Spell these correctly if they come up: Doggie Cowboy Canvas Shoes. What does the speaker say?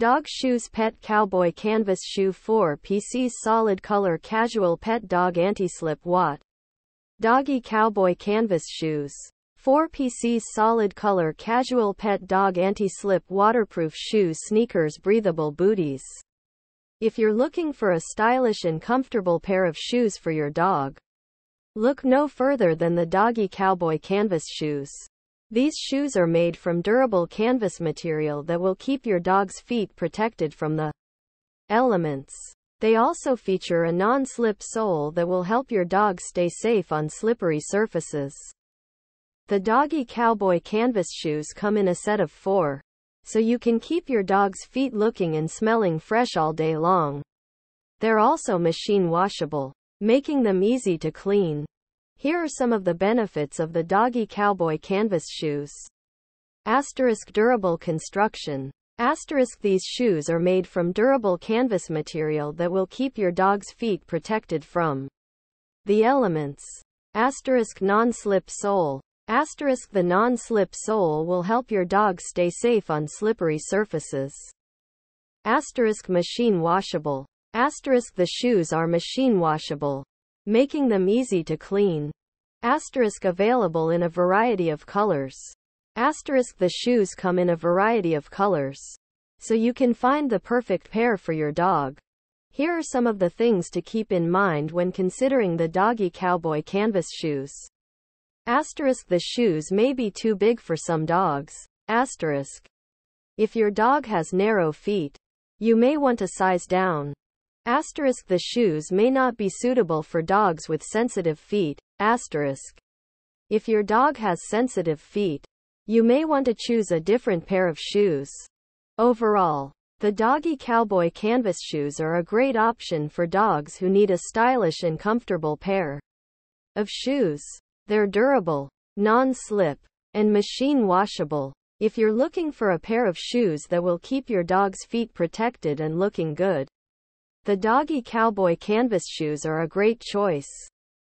Dog Shoes Pet Cowboy Canvas Shoe 4-PC Solid Color Casual Pet Dog Anti-Slip Watt. Doggie Cowboy Canvas Shoes. 4-PC Solid Color Casual Pet Dog Anti-Slip Waterproof Shoes Sneakers Breathable Booties. If you're looking for a stylish and comfortable pair of shoes for your dog, look no further than the Doggie Cowboy Canvas Shoes. These shoes are made from durable canvas material that will keep your dog's feet protected from the elements. They also feature a non-slip sole that will help your dog stay safe on slippery surfaces. The Doggie Cowboy Canvas Shoes come in a set of 4, so you can keep your dog's feet looking and smelling fresh all day long. They're also machine washable, making them easy to clean. Here are some of the benefits of the Doggie Cowboy Canvas Shoes. Durable construction. These shoes are made from durable canvas material that will keep your dog's feet protected from the elements. Non-slip sole. The non-slip sole will help your dog stay safe on slippery surfaces. Machine washable. The shoes are machine washable, making them easy to clean. Available in a variety of colors. The shoes come in a variety of colors, so you can find the perfect pair for your dog. Here are some of the things to keep in mind when considering the Doggie Cowboy Canvas Shoes. The shoes may be too big for some dogs. If your dog has narrow feet, you may want to size down. The shoes may not be suitable for dogs with sensitive feet. If your dog has sensitive feet, you may want to choose a different pair of shoes. Overall, the Doggie Cowboy Canvas Shoes are a great option for dogs who need a stylish and comfortable pair of shoes. They're durable, non-slip, and machine washable. If you're looking for a pair of shoes that will keep your dog's feet protected and looking good, the Doggie Cowboy Canvas Shoes are a great choice.